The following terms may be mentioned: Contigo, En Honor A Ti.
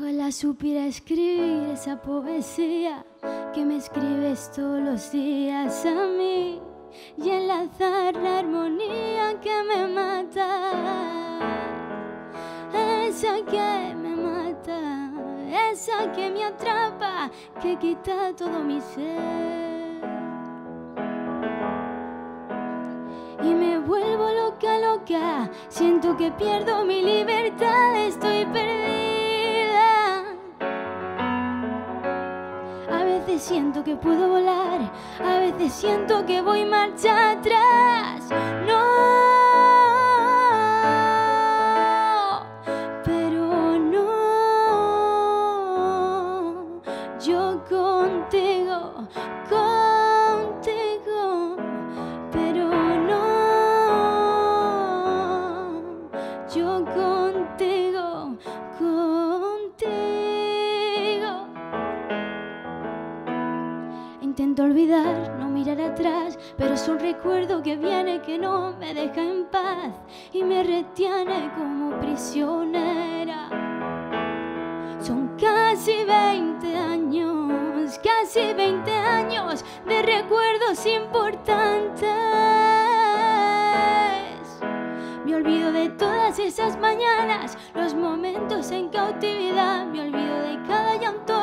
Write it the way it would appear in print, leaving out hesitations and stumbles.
Ojalá supiera escribir esa poesía que me escribes todos los días a mí, y enlazar la armonía que me mata, esa que me mata, esa que me atrapa, que quita todo mi ser. Y me vuelvo loca, loca, siento que pierdo mi libertad, estoy perdida. A veces siento que puedo volar, a veces siento que voy marcha atrás. No, pero no, yo contigo, contigo, pero no, yo contigo, contigo. Intento olvidar, no mirar atrás, pero es un recuerdo que viene, que no me deja en paz y me retiene como prisionera. Son casi 20 años, casi 20 años de recuerdos importantes. Me olvido de todas esas mañanas, los momentos en cautividad, me olvido de cada llanto.